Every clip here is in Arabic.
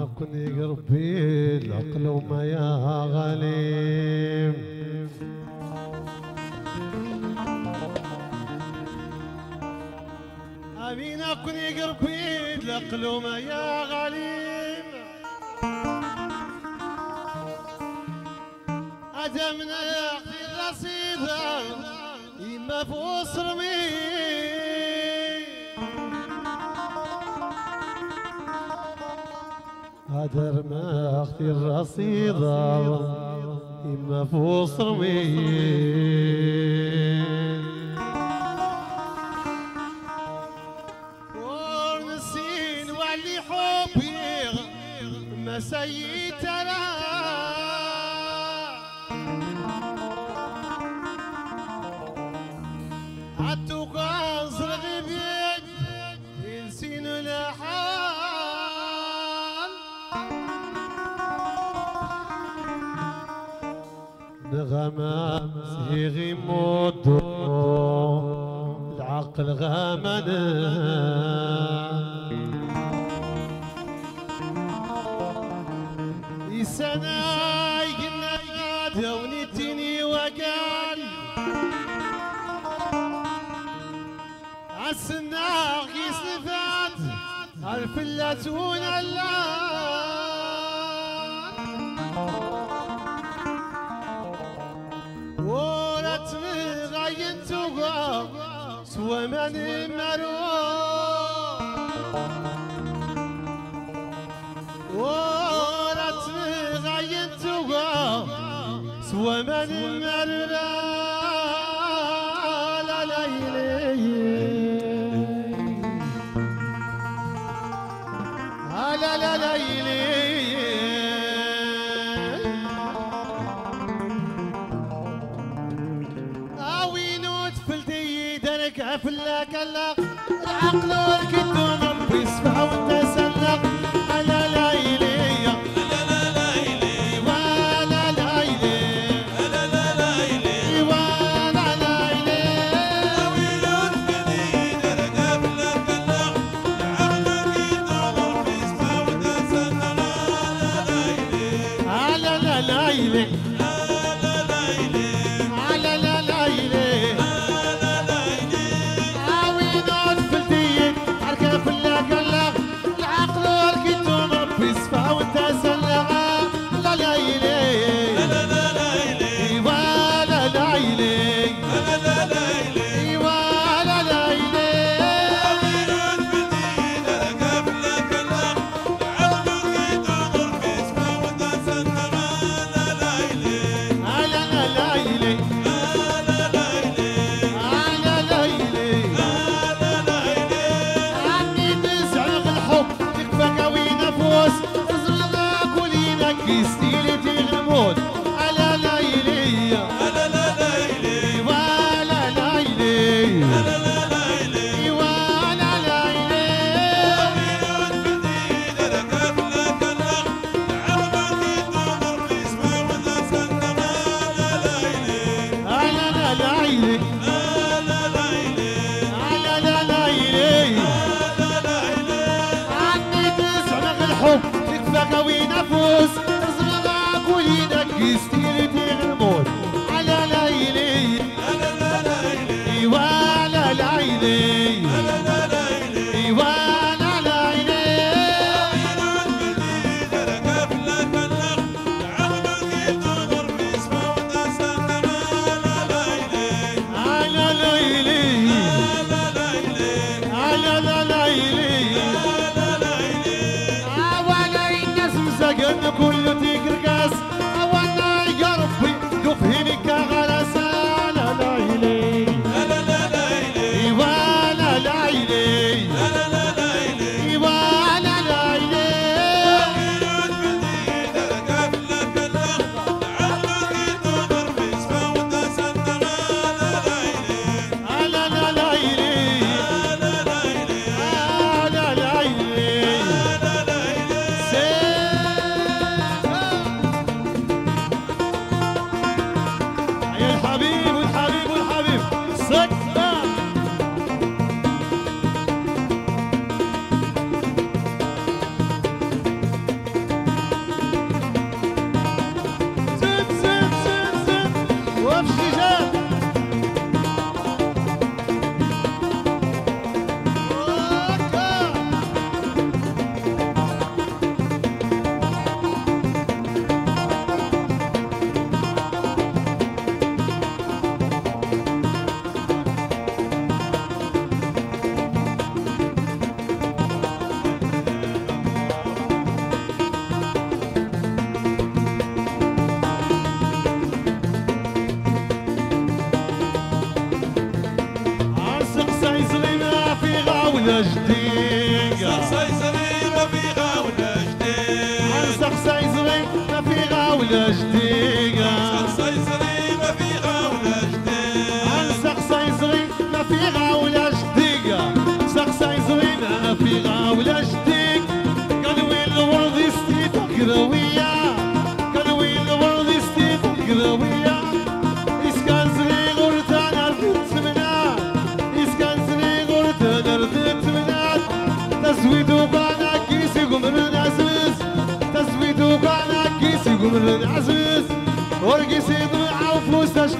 عقني قربي العقل وما يا غليم أبين عقني قربي العقل وما يا غليم أدمنا يا أخي الرصيدة إما فوس رمي هدر ما اختي الرصيدة إما فوس رميل ونسين وعلي حبيغ ما سيتنا عدو قاصر غبيك ينسين الحال غمام سيغي مدو العقل غامنا يسنا يقلنا يقاده ونتيني وقال عسنا غيسنفات الفلاتون الله سوى من المروح ورات غين تقع سوى من المروح لا لا لا لا فلاك اللق العقل والكدون ربي يسمع وتسلق على ليلية على ليلي وعلى ليلي على ليلي وعلى ليلي ويلون جديد انا قبلك اللق العقل والكدون ربي يسمع وتسلق على ليلي على ليلي كله تيجي رقاص أولنا يا ربي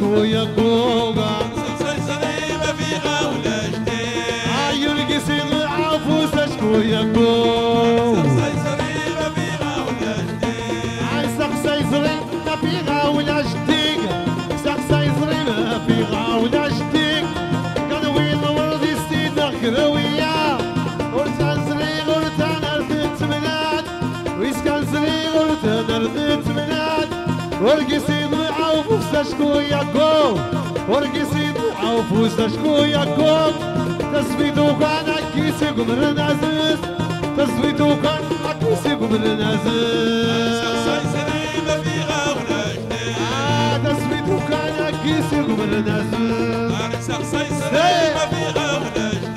خويا كوبا سلسلة ما فيها ولا جديد عيون قصير العفوسة شكويا كوبا سلسلة ما فيها ولا جديد عيسق سلسلة ما فيها ولا جديد عيسق سلسلة ما فيها ولا جديد كانوا وين ورد يستيدنا خروية ورتان سليغ ورتان أرض تمنات ويسكن سليغ ورتان أرض تمنات ورقصير شكويا كوب ورقصين عوفوسة شكويا كوب تسويتو كان عكيسي قمر نازل تسويتو كان عكيسي قمر نازل سلسلة ما فيها ولا جديد تسويتو كان عكيسي قمر نازل سلسلة ما فيها ولا جديد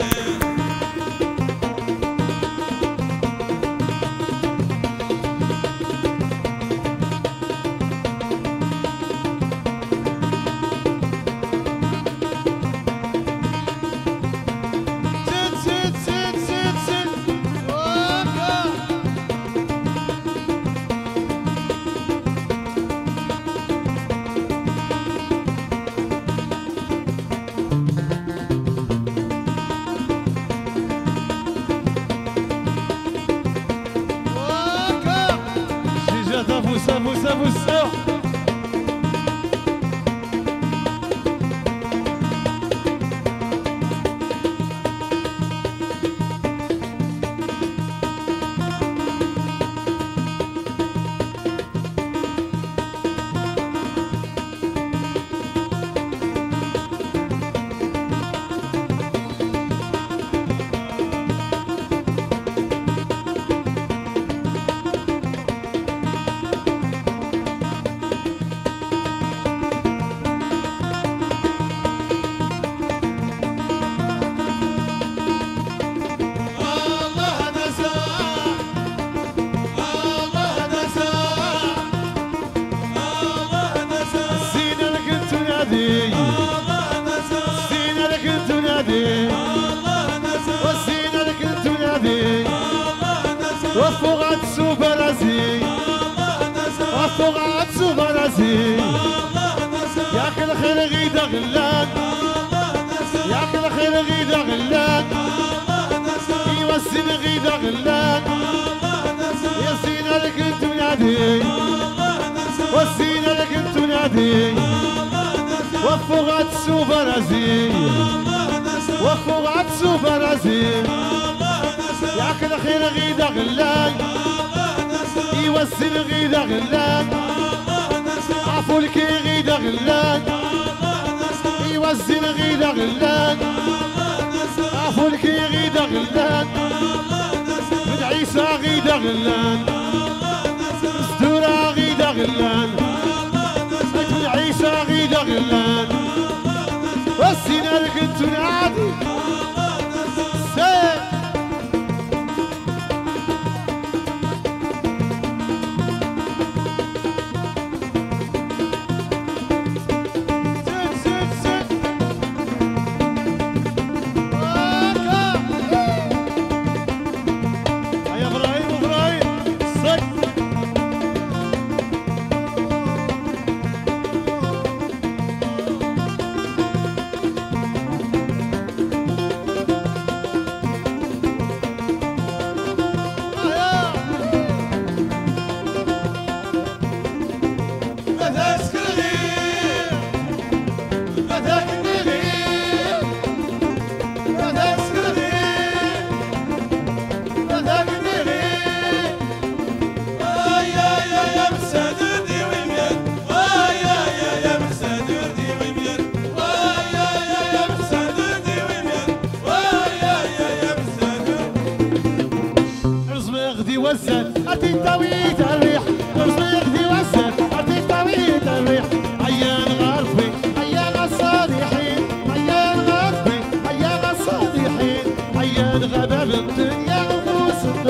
والسد أرتي تويت الريح ورزق دي والسد أرتي تويت الريح عيان غربي عيان الصالحين عيان غربي عيان الصالحين عيان غباب الدنيا وفوسق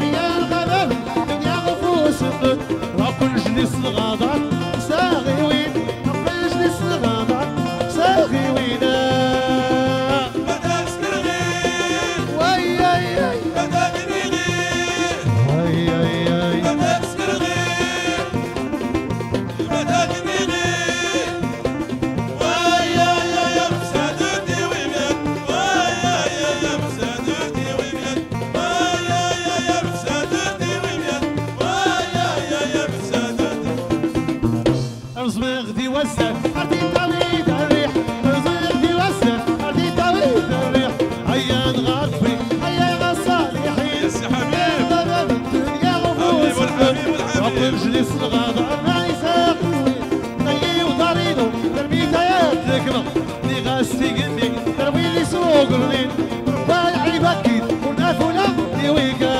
عيان غباب الدنيا وفوسق رب الجلس الغضب ساغي وين رب الجلس الغضب ساغي وينا مجلس الغضب ما يساقوي طيي وطريدو تربيتها يا الذكرى اللي غاسي قلبي تروي اللي سوق الغنين رباي عيبكيد ونافولا ديويكا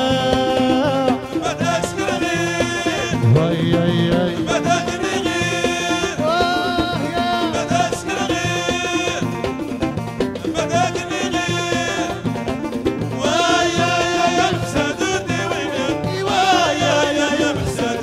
ما تسكر غير واي اي اي ما تقري غير ما تسكر غير ما تقري غير واي اي اي الفساد ديويكا واي اي اي الفساد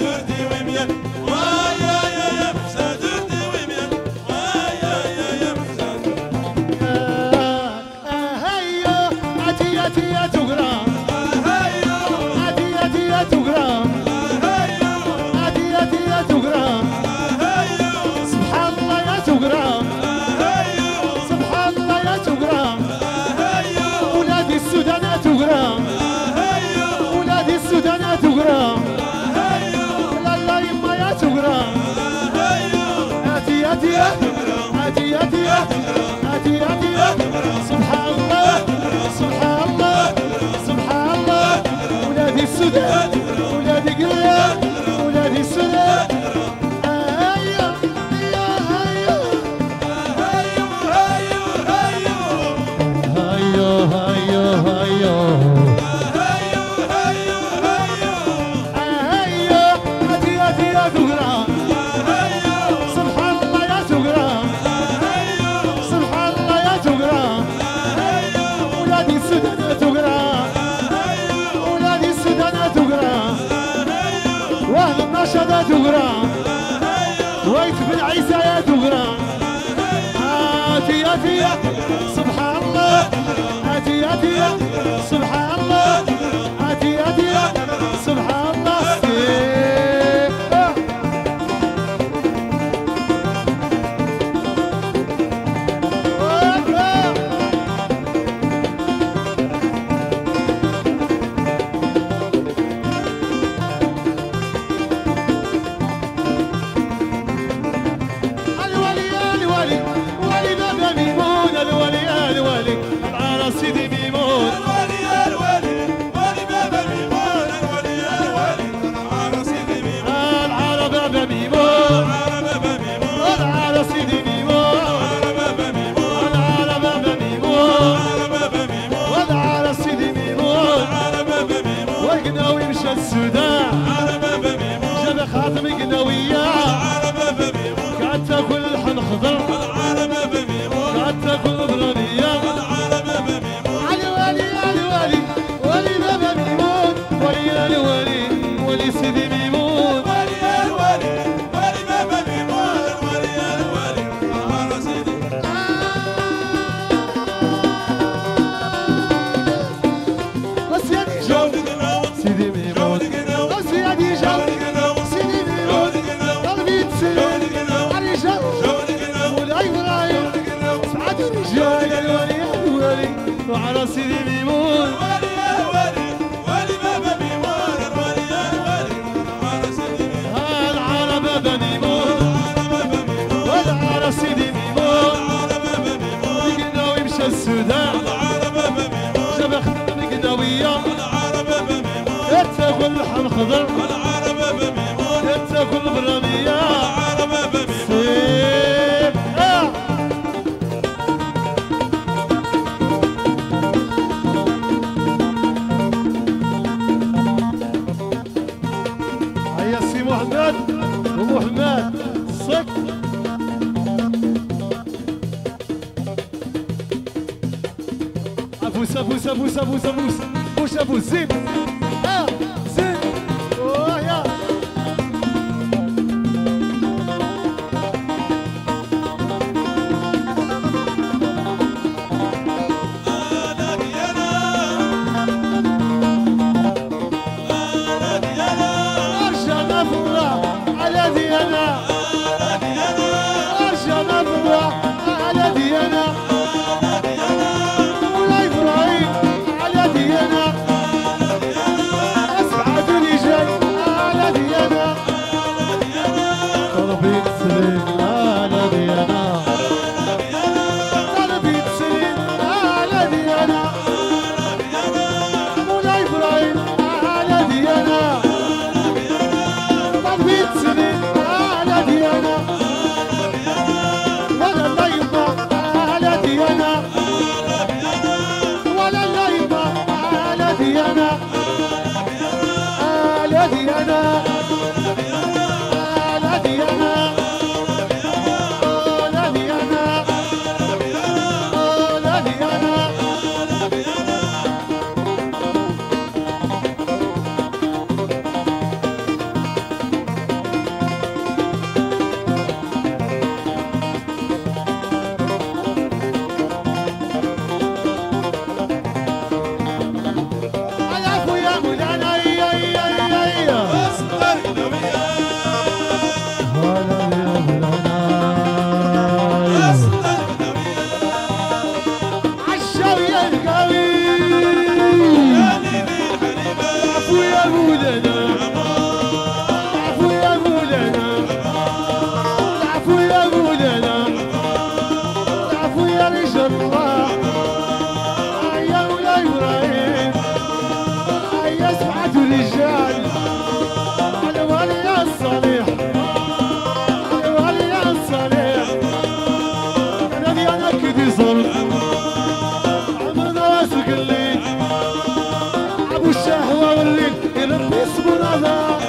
سبحان الله سبحان الله سبحان الله ولادي السودان ولادي قريب ولادي السودان هايو هايو هايو هايو هايو هايو هايو هايو هاتي هاتي يا تقرا نشدة تقرا ويت بن عيسى يا تقرا هاتي هاتي سبحان الله هاتي هاتي سبحان الله هاتي هاتي سبحان الله وعلى سيدي ميمون والي يا والي والي بابا ميمون والي يا والي وعلى سيدي ميمون والعرب بابا ميمون والعرب سيدي ميمون القناوي مشى السودان والعرب بابا ميمون جاب خدم القناوية والعرب بابا ميمون تاكل لحم خضر والعرب بابا ميمون تاكل برانية والعرب بابا ميمون محمد ابو حماد الصك. ابوس ابوس ابوس ابوس ابوس بوش ابوس زيد زيد يا الشهوة واللي يلبس مناظر